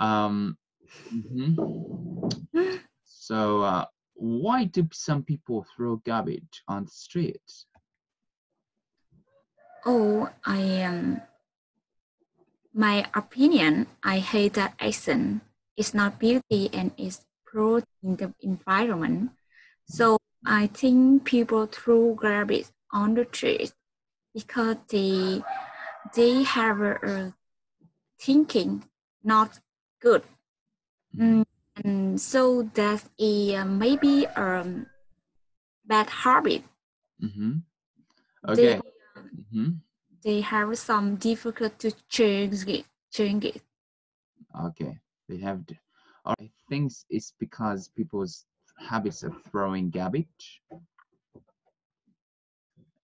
So why do some people throw garbage on the street? Oh, my opinion, I hate that action. It's not beauty and it's poor in the environment. So I think people throw garbage on the street because they have a thinking not good. And so that's a maybe bad habit. Okay. They have some difficult to change it. Okay, they have to. I think it's because people's habits of throwing garbage.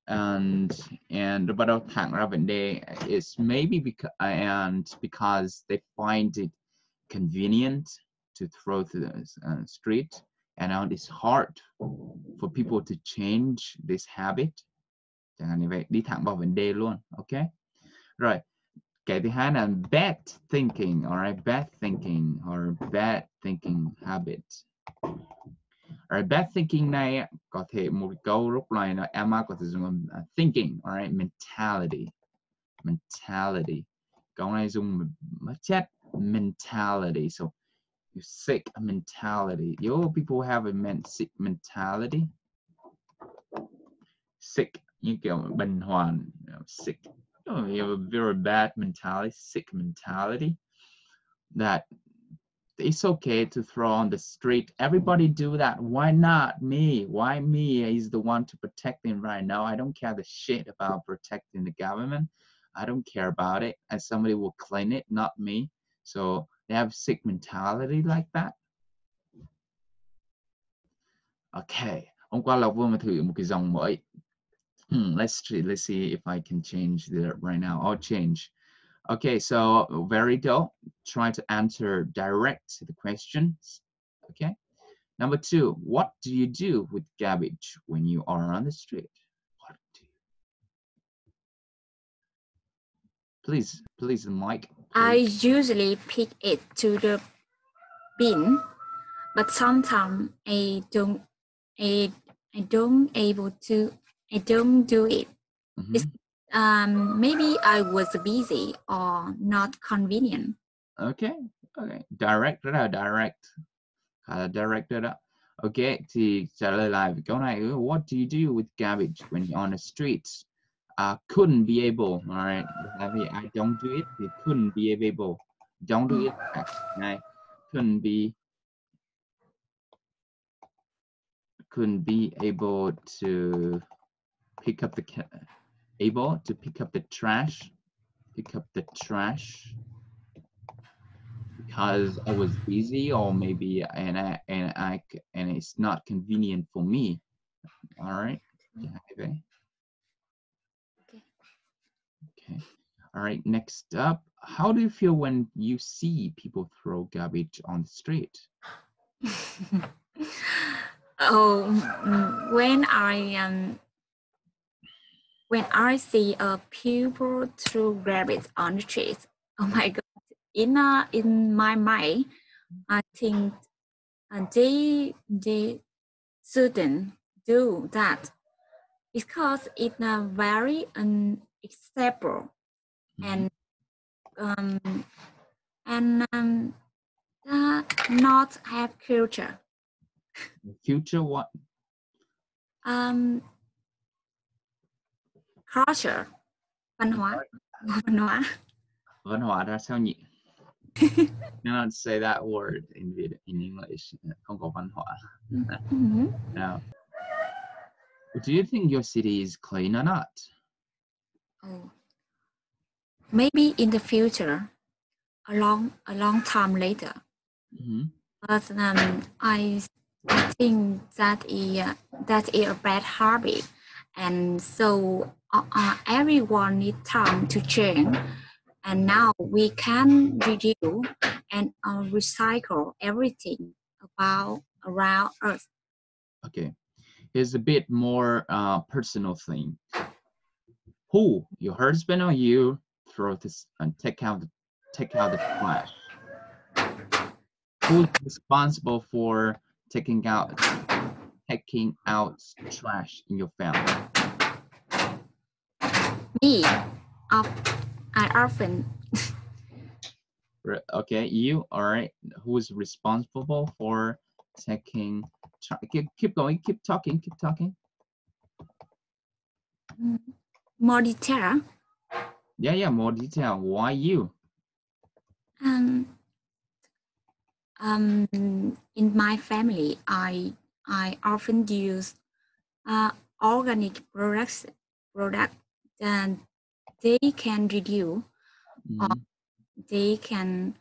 And about Thang they is maybe because they find it convenient to throw to the street, and now it's hard for people to change this habit. Chẳng hạn như vậy, đi thẳng vào vấn đề luôn, ok? Rồi, cái thứ hai là bad thinking, alright, bad thinking or bad thinking habit. Alright, bad thinking này có thể một câu lúc này là Emma có thể dùng thinking, alright, mentality. Câu này dùng mất chất mentality, so you sick mentality. Yo, people have a sick mentality. Sick. Như kiểu bệnh hoạn, sick. You have a very bad mentality, sick mentality. That it's okay to throw on the street. Everybody do that. Why not me? Why me is the one to protect them right now? I don't care the shit about protecting the government. I don't care about it. And somebody will clean it, not me. So they have sick mentality like that. Okay. Hôm qua Lộc Vương mà thử một cái dòng mới. Let's see if I can change that right now. I'll change. Okay, so very dull. Try to answer direct the questions. Okay. Number two, what do you do with garbage when you are on the street? What do you do? Please, Mike. Please. I usually pick it to the bin, but sometimes I don't do it. It's, maybe I was busy or not convenient. Okay. Direct that up. Okay, thì trả lời lại câu này. What do you do with garbage when you're on the streets? Couldn't be able. All right. I don't do it. It couldn't be able. Don't do it. I couldn't be able to pick up the trash because I was busy or maybe and it's not convenient for me. All right. Okay. All right. Next up, how do you feel when you see people throw garbage on the street? When I see a people throw rabbits on the street, oh my God! In my mind, I think they shouldn't do that because it's a very unacceptable and not have culture. Culture what? Culture, văn hóa ra sao nhỉ? Cannot say that word in English. Không có văn hóa. Now, do you think your city is clean or not? Oh, maybe in the future, a long time later. But I think that is a bad habit. And so everyone needs time to change. And now we can reduce and recycle everything around us. Okay, here's a bit more personal thing. Who, your husband or you, throw this and take out the trash? who's responsible for taking out trash in your family? Me. I often. Okay, you. All right. Who's responsible for taking? Keep going. Keep talking. Keep talking. More detail. Yeah, yeah. More detail. Why you? In my family, I often use organic products, and they can reduce. They can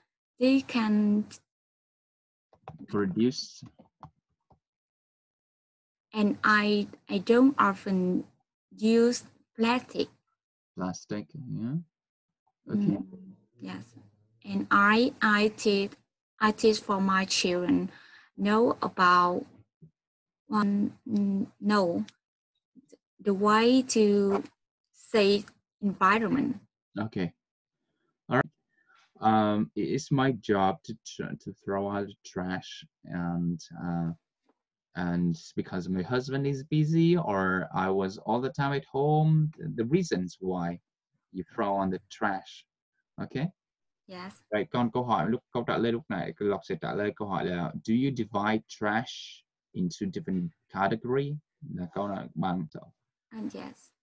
produce. And I don't often use plastic. Plastic, yeah. Okay. Yes, and I teach for my children know about the way to save environment. Okay. All right. It's my job to throw out trash, and because my husband is busy or I was all the time at home, the reasons why you throw on the trash. Okay. Yes. Vậy con câu hỏi câu trả lời lúc này Lộc sẽ trả lời câu hỏi là do you divide trash into different category? Là câu là bằng. Yes.